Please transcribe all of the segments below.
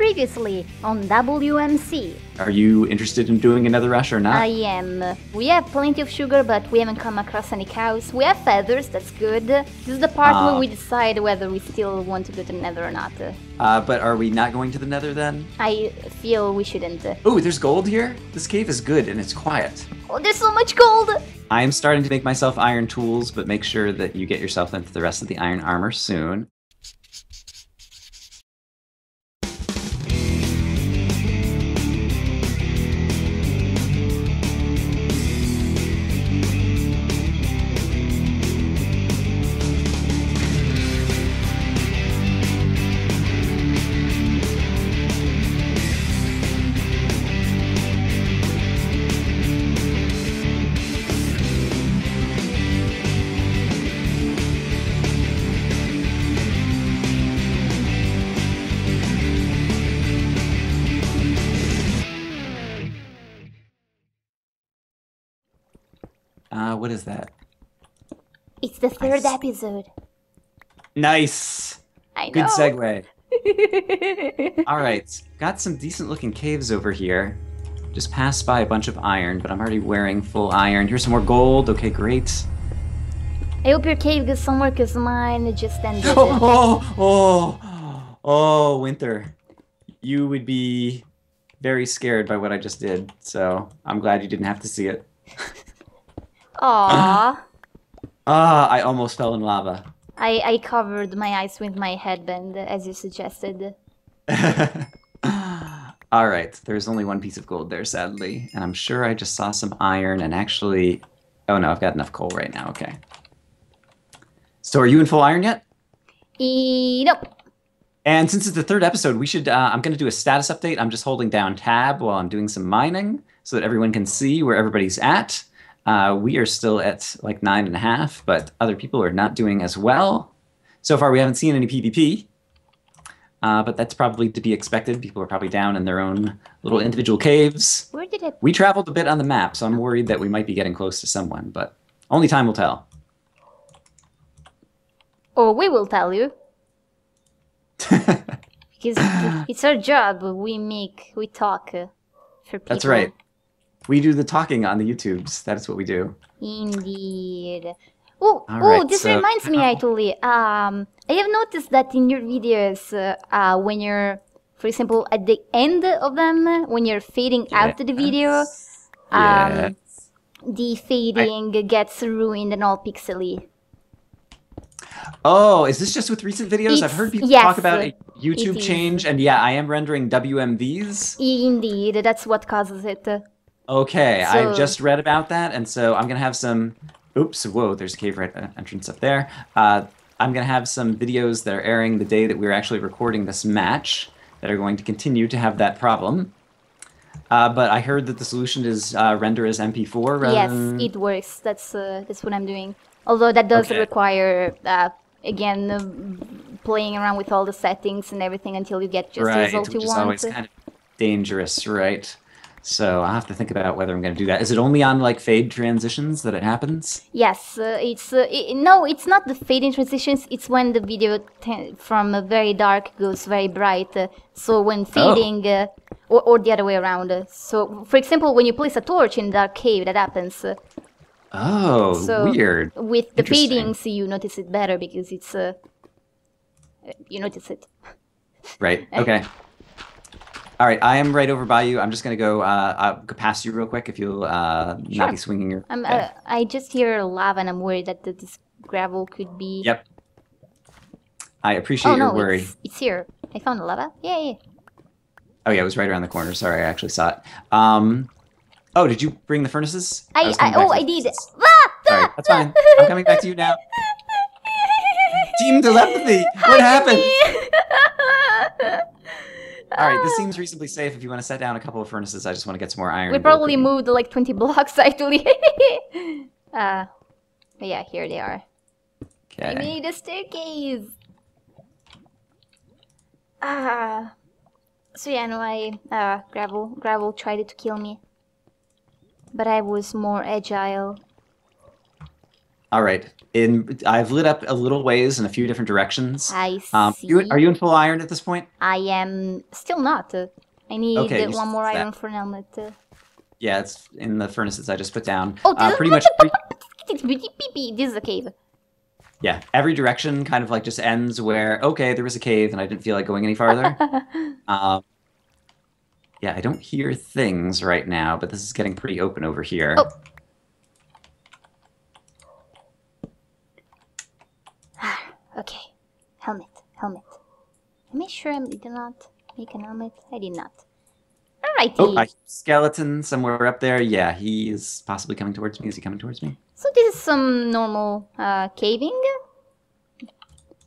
previously on WMC. Are you interested in doing another rush or not? I am. We have plenty of sugar, but we haven't come across any cows. We have feathers, that's good. This is the part where we decide whether we still want to go to the nether or not. But are we not going to the nether then? I feel we shouldn't. Oh, there's gold here? This cave is good and it's quiet. Oh, there's so much gold! I'm starting to make myself iron tools, but make sure that you get yourself into the rest of the iron armor soon. What is that? It's the third episode. Nice! I know. Good segue. Alright, got some decent looking caves over here. Just passed by a bunch of iron, but I'm already wearing full iron. Here's some more gold. Okay, great. I hope your cave goes somewhere because mine just ended. Oh, Winther. You would be very scared by what I just did, so I'm glad you didn't have to see it. Aww. I almost fell in lava. I covered my eyes with my headband, as you suggested. Alright, there's only one piece of gold there, sadly. And I'm sure I just saw some iron and actually... Oh no, I've got enough coal right now, okay. So are you in full iron yet? Nope. And since it's the third episode, we should... I'm going to do a status update. I'm just holding down tab while I'm doing some mining so that everyone can see where everybody's at. We are still at like 9.5, but other people are not doing as well. So far, we haven't seen any PvP, but that's probably to be expected. People are probably down in their own little individual caves. Where did it... We traveled a bit on the map, so I'm worried that we might be getting close to someone, but only time will tell. Or we will tell you. Because it's our job. We talk for people. That's right. We do the talking on the YouTubes. That's what we do. Indeed. Oh, right, this reminds me, actually. I have noticed that in your videos, when you're, for example, at the end of them, when you're fading out the video, the fading gets ruined and all pixely. Oh, is this just with recent videos? I've heard people talk about a YouTube change, and yeah, I am rendering WMVs. Indeed, that's what causes it. Okay, so, I've just read about that, and so I'm going to have some... Oops, whoa, there's a cave entrance up there. I'm going to have some videos that are airing the day that we're actually recording this match that are going to continue to have that problem. But I heard that the solution is render as MP4 rather than... Yes, it works. That's what I'm doing. Although that does require, again, playing around with all the settings and everything until you get just the result you want. Right, which is always kind of dangerous, right? So I'll have to think about whether I'm going to do that. Is it only on, like, fade transitions that it happens? Yes. No, it's not the fading transitions. It's when the video from very dark goes very bright. So when fading, or the other way around. So, for example, when you place a torch in a dark cave, that happens. Oh, so weird. With the fadings, you notice it better because it's... you notice it. Right. Okay. All right, I am right over by you. I'm just going to go past you real quick if you'll sure. Not be swinging your... I just hear lava and I'm worried that this gravel could be... Yep. I appreciate your worry. It's here. I found the lava. Yay. Oh, yeah, it was right around the corner. Sorry, I actually saw it. Oh, did you bring the furnaces? I did. All right, that's fine. I'm coming back to you now. Team Telepathy, what happened? All right, this seems reasonably safe. If you want to set down a couple of furnaces, I just want to get some more iron. We probably moved like 20 blocks, actually. Yeah, here they are. Okay. I made a staircase. So yeah, no, gravel tried to kill me, but I was more agile. All right. I've lit up a little ways in a few different directions. I see. Are you in full iron at this point? I am still not. I need one more iron for an helmet. Yeah, it's in the furnaces I just put down. Oh, pretty much. This is a cave. Yeah, every direction kind of like just ends where, okay, there was a cave and I didn't feel like going any farther. Yeah, I don't hear things right now, but this is getting pretty open over here. Oh. Okay, helmet. I made sure I did not make an helmet. I did not. Alrighty. Oh, a skeleton somewhere up there. Yeah, he is possibly coming towards me. Is he coming towards me? So this is some normal caving.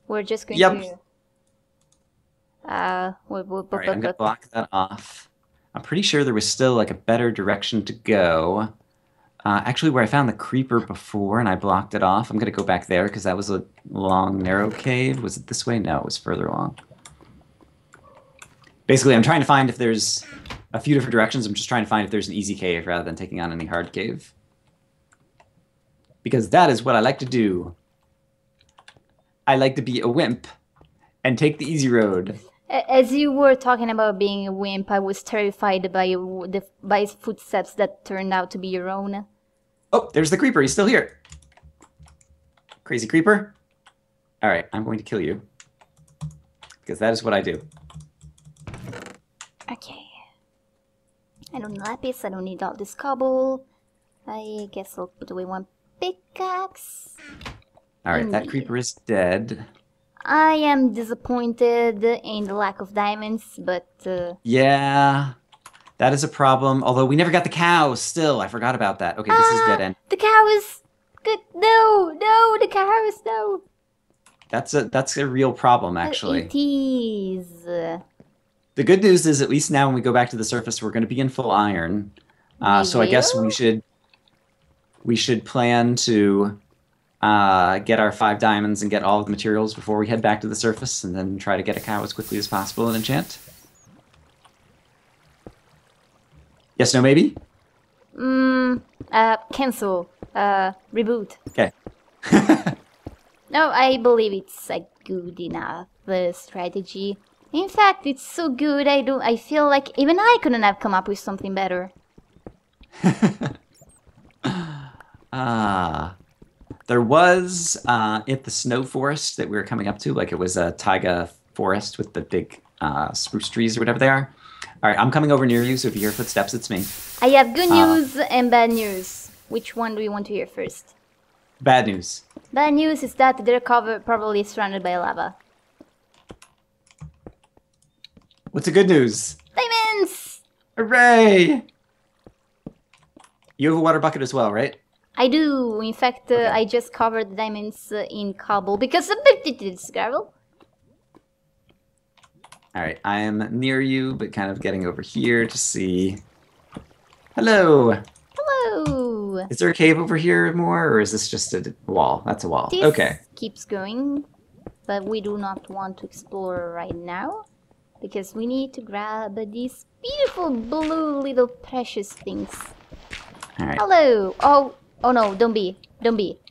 We're just going to... All right, I'm going to block that off. I'm pretty sure there was still like a better direction to go. Actually, where I found the creeper before and I blocked it off, I'm going to go back there because that was a long, narrow cave. Was it this way? No, it was further along. Basically, I'm trying to find if there's a few different directions. I'm just trying to find if there's an easy cave rather than taking on any hard cave. Because that is what I like to do. I like to be a wimp and take the easy road. As you were talking about being a wimp, I was terrified by footsteps that turned out to be your own. Oh, there's the creeper. He's still here. Crazy creeper. All right, I'm going to kill you. Because that is what I do. Okay. I don't need lapis. I don't need all this cobble. I guess I'll put away one pickaxe. Alright, that creeper is dead. I am disappointed in the lack of diamonds, but... yeah, that is a problem. Although we never got the cow still. I forgot about that. Okay, this is dead end. The cow is... good. No, the cow is... no. That's a real problem, actually. It is. The good news is, at least now when we go back to the surface, we're going to be in full iron. So I guess we should... we should plan to get our 5 diamonds and get all of the materials before we head back to the surface, and then try to get a cow as quickly as possible and enchant. Yes, no, maybe? Cancel. Reboot. Okay. No, I believe it's a good enough strategy. In fact, it's so good, I feel like even I couldn't have come up with something better. There was at the snow forest that we were coming up to, like it was a taiga forest with the big spruce trees or whatever they are. All right, I'm coming over near you, so if you hear footsteps, it's me. I have good news and bad news. Which one do you want to hear first? Bad news. Bad news is that they're probably surrounded by lava. What's the good news? Diamonds! Hooray! You have a water bucket as well, right? I do. In fact, I just covered the diamonds in cobble because of this gravel. All right, I am near you, but kind of getting over here to see. Hello. Hello. Is there a cave over here more, or is this just a wall? That's a wall. This keeps going, but we do not want to explore right now because we need to grab these beautiful blue little precious things. All right. Hello. Oh no, don't be.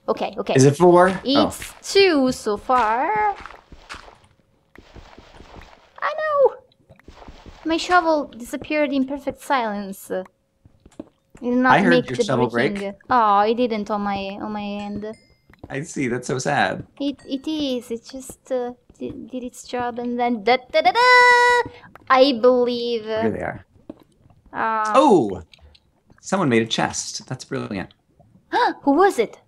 Okay. Is it 4? It's 2 so far. I know! My shovel disappeared in perfect silence. It did not make your shovel break. Oh, it didn't on my end. I see, that's so sad. It just did its job and then I believe. Here they are. Oh! Someone made a chest. That's brilliant. Who was it?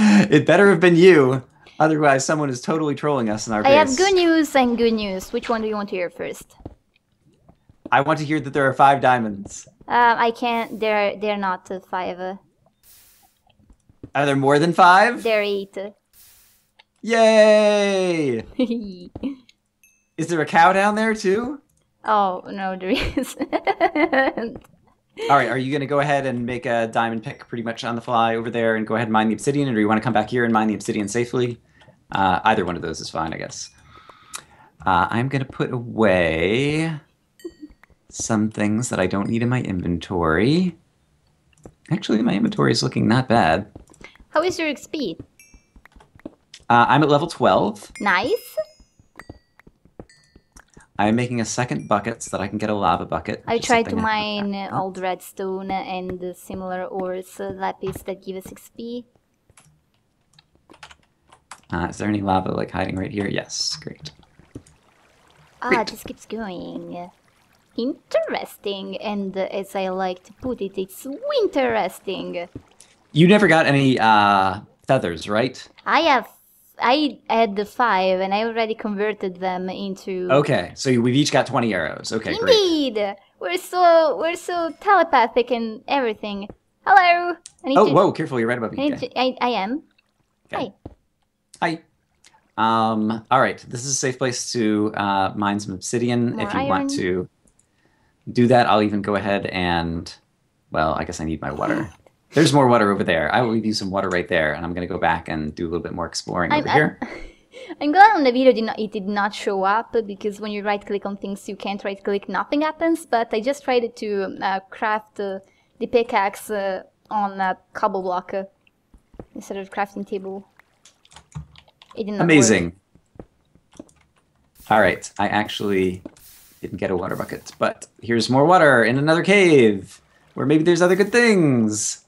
It better have been you. Otherwise, someone is totally trolling us in our base. I have good news and good news. Which one do you want to hear first? I want to hear that there are 5 diamonds. I can't. They're not 5. Are there more than 5? They're 8. Yay! Is there a cow down there, too? Oh, no, there isn't. All right, are you going to go ahead and make a diamond pick pretty much on the fly over there and go ahead and mine the obsidian, or do you want to come back here and mine the obsidian safely? Either one of those is fine, I guess. I'm going to put away some things that I don't need in my inventory. Actually, my inventory is looking not bad. How is your XP? I'm at level 12. Nice. I'm making a second bucket so that I can get a lava bucket. I tried to mine old redstone and similar ores, lapis, that give us XP. Is there any lava like hiding right here? Yes, great. Ah, this keeps going. Interesting, and as I like to put it, it's winteresting. You never got any feathers, right? I had the 5, and I already converted them into. Okay, so we've each got 20 arrows. Okay, indeed, great. we're so telepathic and everything. Hello. Whoa! Careful, you're right above me. Okay. I am. Okay. Hi. Hi. All right, this is a safe place to mine some obsidian. More if you iron. Want to do that, I'll even go ahead and. Well, I guess I need my water. There's more water over there. I will leave you some water right there, and I'm going to go back and do a little bit more exploring over here. I'm glad on the video it did not show up, because when you right-click on things you can't right-click, nothing happens, but I just tried to craft the pickaxe on a cobble block instead of crafting table. It did not Amazing. Work. All right, I actually didn't get a water bucket, but here's more water in another cave, where maybe there's other good things.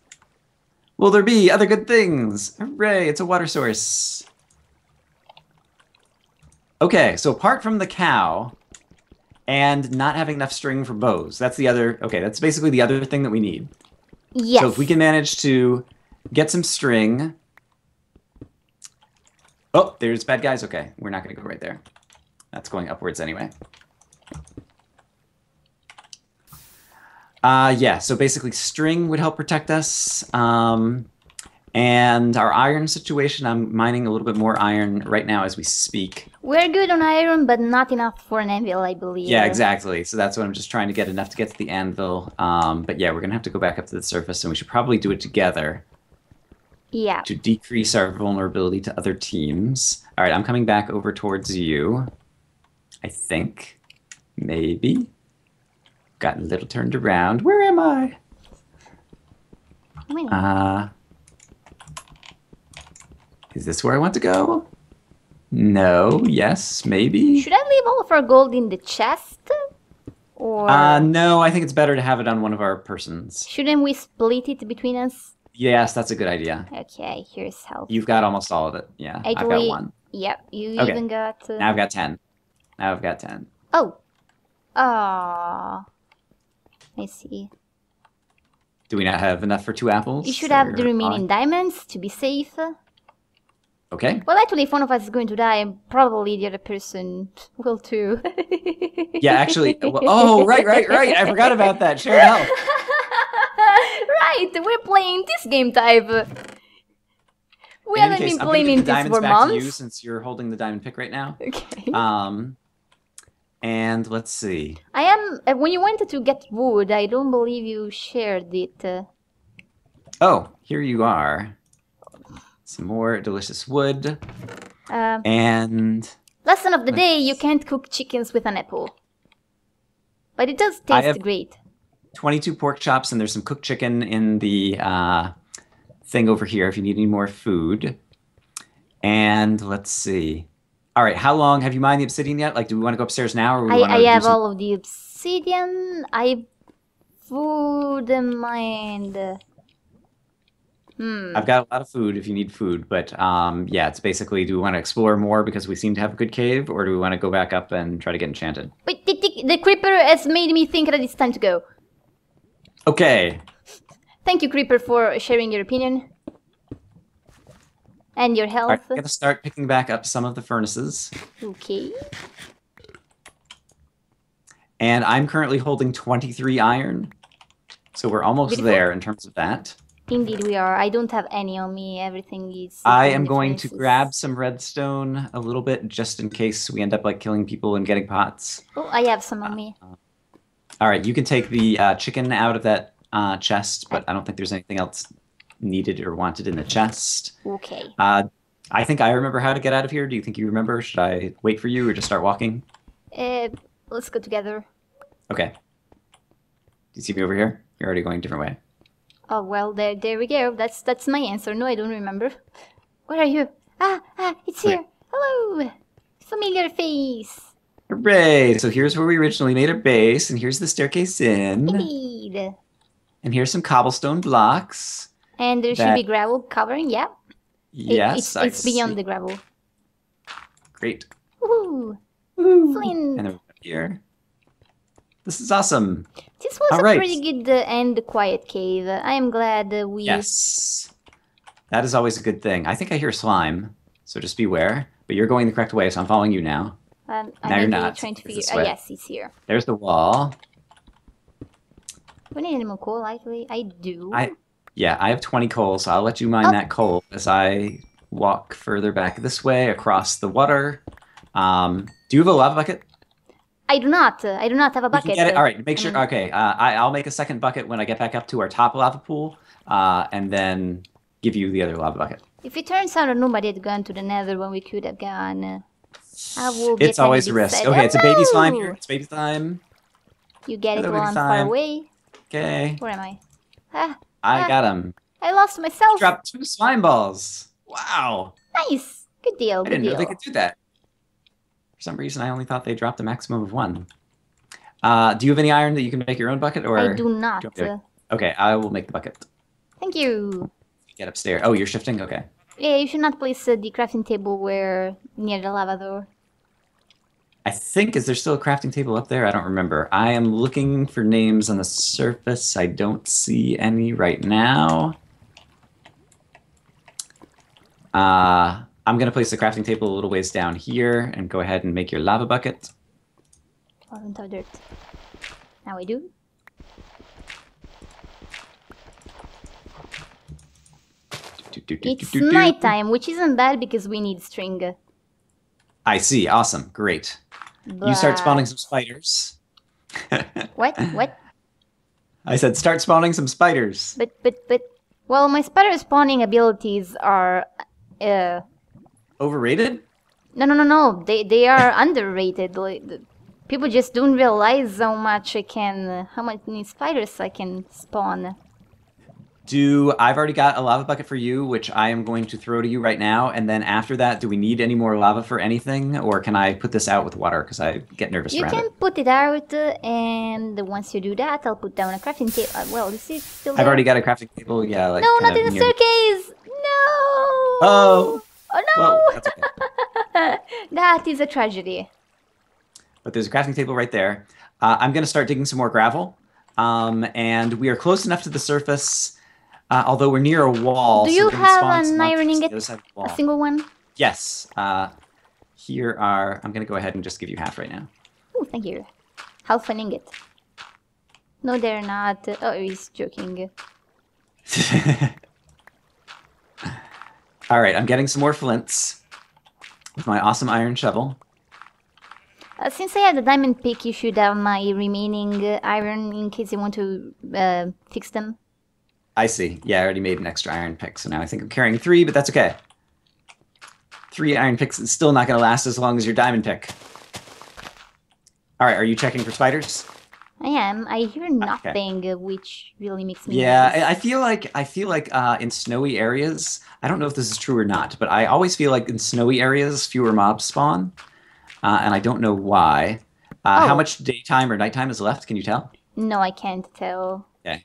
Will there be other good things? Hooray, it's a water source. Okay, so apart from the cow and not having enough string for bows, that's the other, okay, that's basically the other thing that we need. Yes. So if we can manage to get some string. Oh, there's bad guys. Okay, we're not going to go right there. That's going upwards anyway. Yeah, so basically string would help protect us, and our iron situation, I'm mining a little bit more iron right now as we speak. We're good on iron, but not enough for an anvil, I believe. Yeah, exactly, so that's what I'm just trying to get enough to get to the anvil, but yeah, we're going to have to go back up to the surface, and we should probably do it together. Yeah. To decrease our vulnerability to other teams. All right, I'm coming back over towards you, I think, maybe. Got a little turned around. Where am I? Is this where I want to go? No. Yes. Maybe. Should I leave all of our gold in the chest? Or no. I think it's better to have it on one of our persons. Shouldn't we split it between us? Yes, that's a good idea. Okay. Here's help. You've got almost all of it. Yeah. I've got 1. Yep. You okay. Even got. Now I've got 10. Now I've got 10. Oh. Ah. I see. Do we not have enough for 2 apples? You should have the remaining diamonds to be safe. Okay. Well, actually, if one of us is going to die, probably the other person will too. Yeah, actually. Well, oh, right. I forgot about that. Sure enough. Right. We're playing this game type. We haven't been playing this for months. You, since you're holding the diamond pick right now. Okay. And let's see. I am. When you went to get wood, I don't believe you shared it. Oh, here you are. Some more delicious wood. And lesson of the day: you can't cook chickens with an apple. But it does taste great. 22 pork chops, and there's some cooked chicken in the thing over here. If you need any more food. And let's see. All right, how long have you mined the obsidian yet? Like, do we want to go upstairs now? Or I have all of the obsidian. I would mind. I've got a lot of food if you need food, but yeah, it's basically, do we want to explore more because we seem to have a good cave, or do we want to go back up and try to get enchanted? Wait, the creeper has made me think that it's time to go. Okay. Thank you, creeper, for sharing your opinion. And your health. All right, I'm going to start picking back up some of the furnaces. Okay. And I'm currently holding 23 iron. So we're almost there in terms of that. Indeed we are. I don't have any on me. Everything is... I am going to grab some redstone a little bit, just in case we end up like killing people and getting pots. Oh, I have some on me. All right, you can take the chicken out of that chest, but I don't think there's anything else... needed or wanted in the chest. Okay. I think I remember how to get out of here. Do you think you remember? Should I wait for you or just start walking? Let's go together. Okay. Do you see me over here? You're already going a different way. Oh, well, there we go. That's my answer. No, I don't remember. Where are you? Ah, it's here. Hello! Familiar face. Hooray! So here's where we originally made our base, and here's the staircase in. Indeed. And here's some cobblestone blocks. And there should be gravel covering, yeah? Yes, it's beyond the gravel. Great. Woohoo! Flynn! And then here. This is awesome. This was a pretty good and quiet cave. I am glad we... Yes. That is always a good thing. I think I hear slime, so just beware. But you're going the correct way, so I'm following you now. Now you're not. Trying to figure... yes, he's here. There's the wall. Do I need any more coal, likely? I do. Yeah, I have 20 coal, so I'll let you mine that coal as I walk further back this way, across the water. Do you have a lava bucket? I do not. I do not have a bucket. You can get it. All right, make sure. Okay, I'll make a second bucket when I get back up to our top lava pool, and then give you the other lava bucket. If it turns out nobody had gone to the nether when we could have gone, I will get... It's always a risk. Side. Okay, oh, it's a baby slime here. It's baby slime. You get it one far away. Okay. Where am I? I got him. I lost myself. Dropped 2 slime balls. Wow. Nice. Good deal. I didn't know they could do that. For some reason, I only thought they dropped a maximum of 1. Do you have any iron that you can make your own bucket? Or I do not. Okay, I will make the bucket. Thank you. Get upstairs. Oh, you're shifting? Okay. Yeah, you should not place the crafting table near the lava, though. I think, is there still a crafting table up there? I don't remember. I am looking for names on the surface. I don't see any right now. I'm going to place the crafting table a little ways down here and go ahead and make your lava bucket. I don't have dirt. Now I do. It's nighttime, which isn't bad because we need string. I see. Awesome. Great. But... You start spawning some spiders. What? What? I said start spawning some spiders. But. Well, my spider spawning abilities are... Overrated? No. They are underrated. Like, people just don't realize how many spiders I can spawn. I've already got a lava bucket for you, which I am going to throw to you right now. And then after that, do we need any more lava for anything, or can I put this out with water? Because I get nervous. You can put it out, and once you do that, I'll put down a crafting table. Well, this is still. I've already got a crafting table. Yeah. Like, no, not in the staircase. No. Oh no! Well, that's okay. That is a tragedy. But there's a crafting table right there. I'm going to start digging some more gravel, and we are close enough to the surface, although we're near a wall. Do you have an iron ingot? A single one? Yes. Here are. I'm going to go ahead and just give you half right now. Oh, thank you. Half an ingot. No, they're not. Oh, he's joking. All right, I'm getting some more flints with my awesome iron shovel. Since I have the diamond pick, you should have my remaining iron in case you want to fix them. I see. Yeah, I already made an extra iron pick, so now I think I'm carrying 3, but that's okay. 3 iron picks is still not going to last as long as your diamond pick. All right, are you checking for spiders? I am. I hear nothing, which really makes me nervous. I feel like in snowy areas, I don't know if this is true or not, but I always feel like in snowy areas, fewer mobs spawn, and I don't know why. How much daytime or nighttime is left? Can you tell? No, I can't tell. Okay.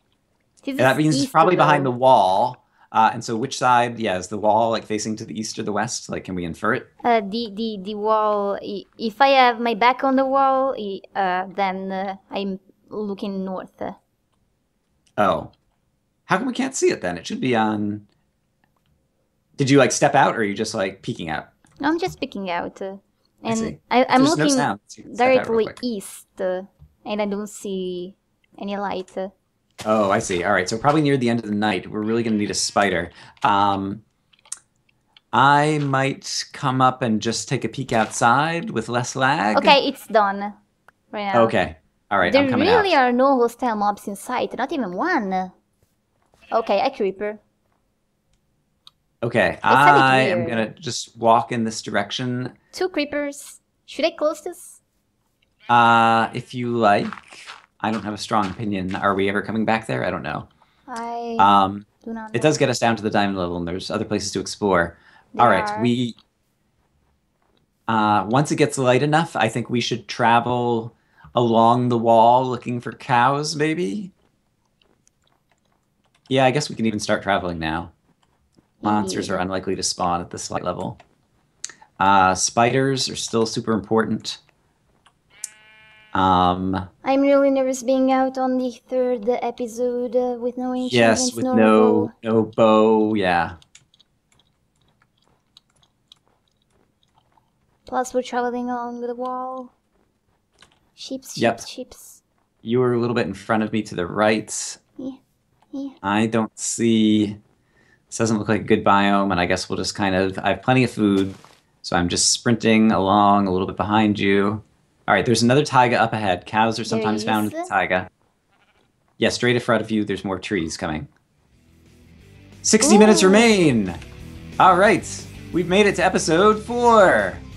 That means it's probably behind the wall. And so which side, is the wall facing to the east or the west? Like, can we infer it? The wall, if I have my back on the wall, then I'm looking north. Oh. How come we can't see it then? It should be on... Did you step out, or are you just peeking out? No, I'm just peeking out. And I'm looking directly east, and I don't see any light. Oh, I see. All right, so probably near the end of the night, we're really going to need a spider. I might come up and just take a peek outside with less lag. Okay, it's done right now. Okay, all right, I'm coming out. There really are no hostile mobs in sight, not even one. Okay, a creeper. Okay, I am going to just walk in this direction. 2 creepers. Should I close this? If you like... I don't have a strong opinion. Are we ever coming back there? I don't know. I do not know. It does get us down to the diamond level, and there's other places to explore. There all right, are. We once it gets light enough, I think we should travel along the wall looking for cows, maybe. Yeah, I guess we can even start traveling now. Monsters are unlikely to spawn at this light level. Spiders are still super important. I'm really nervous being out on the third episode with no insurance. Yes, with no bow, yeah. Plus we're traveling along the wall. Sheeps, yep. Sheeps. You were a little bit in front of me to the right. Yeah. Yeah. I don't see... This doesn't look like a good biome, and I guess we'll just kind of... I have plenty of food, so I'm just sprinting along a little bit behind you. All right, there's another taiga up ahead. Cows are sometimes found in the taiga. Yeah, straight in front of you, there's more trees coming. 60 minutes remain! All right, we've made it to episode 4!